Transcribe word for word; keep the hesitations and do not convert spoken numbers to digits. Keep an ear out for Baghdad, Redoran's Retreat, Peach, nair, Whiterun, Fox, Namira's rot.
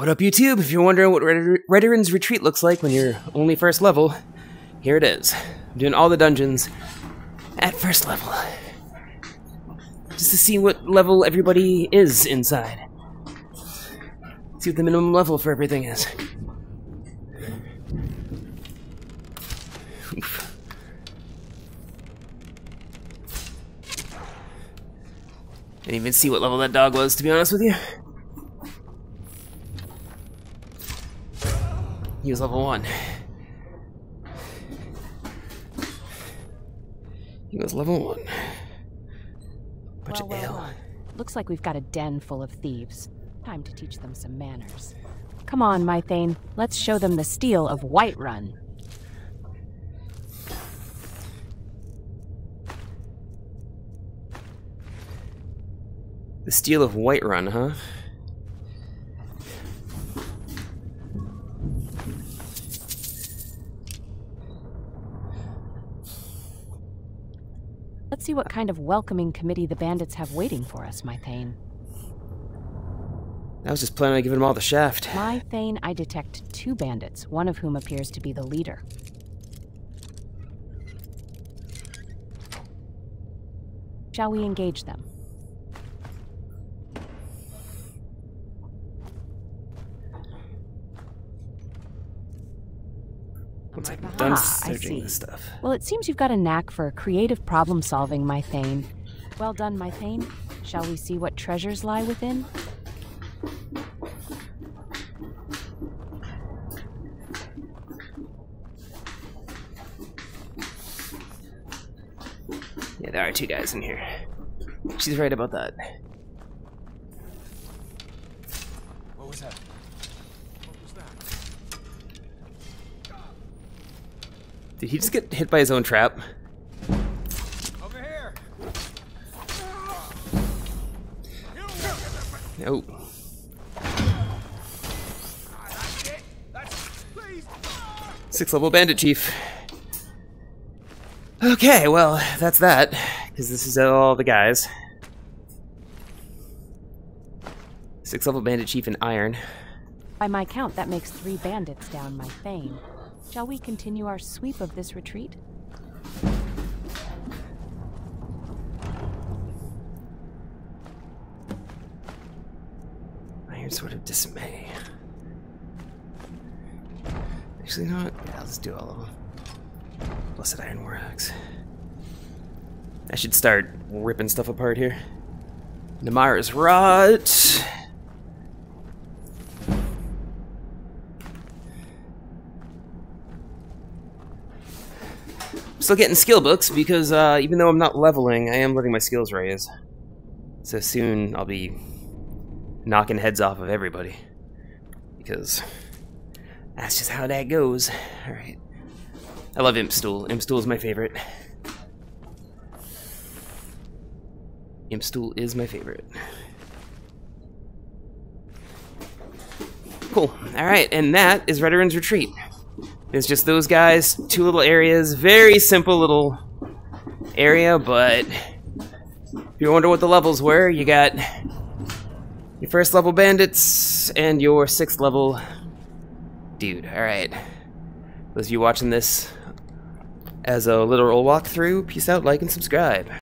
What up, YouTube? If you're wondering what Redoran's Retreat looks like when you're only first level, here it is. I'm doing all the dungeons at first level, just to see what level everybody is inside. See what the minimum level for everything is. Oof. I didn't even see what level that dog was, to be honest with you. He was level one. He was level one. Bunch well, of well, ale. Well. Looks like we've got a den full of thieves. Time to teach them some manners. Come on, my Thane. Let's show them the steel of Whiterun. The steel of Whiterun, huh? Let's see what kind of welcoming committee the bandits have waiting for us, my Thane. I was just planning on giving them all the shaft. My Thane, I detect two bandits, one of whom appears to be the leader. Shall we engage them? Once I'm done searching this stuff. Well, it seems you've got a knack for creative problem solving, my Thane. Well done, my Thane. Shall we see what treasures lie within? Yeah, there are two guys in here. She's right about that. What was that? Did he just get hit by his own trap? Over here. No. Sixth level bandit chief. Okay, well, that's that, because this is all the guys. Sixth level bandit chief in iron. By my count, that makes three bandits down, my Thane. Shall we continue our sweep of this retreat? Iron Sword of Dismay. Actually, you know what? Yeah, I'll just do all of them. Blessed Iron War Axe. I should start ripping stuff apart here. Namira's rot. Still getting skill books because uh, even though I'm not leveling, I am letting my skills raise. So soon I'll be knocking heads off of everybody because that's just how that goes. All right, I love Imp Stool. Imp Stool is my favorite. Imp Stool is my favorite. Cool. All right, and that is Redoran's Retreat. It's just those guys, two little areas, very simple little area, but if you wonder what the levels were, you got your first level bandits and your sixth level dude. Alright, those of you watching this as a literal walkthrough, peace out, like, and subscribe.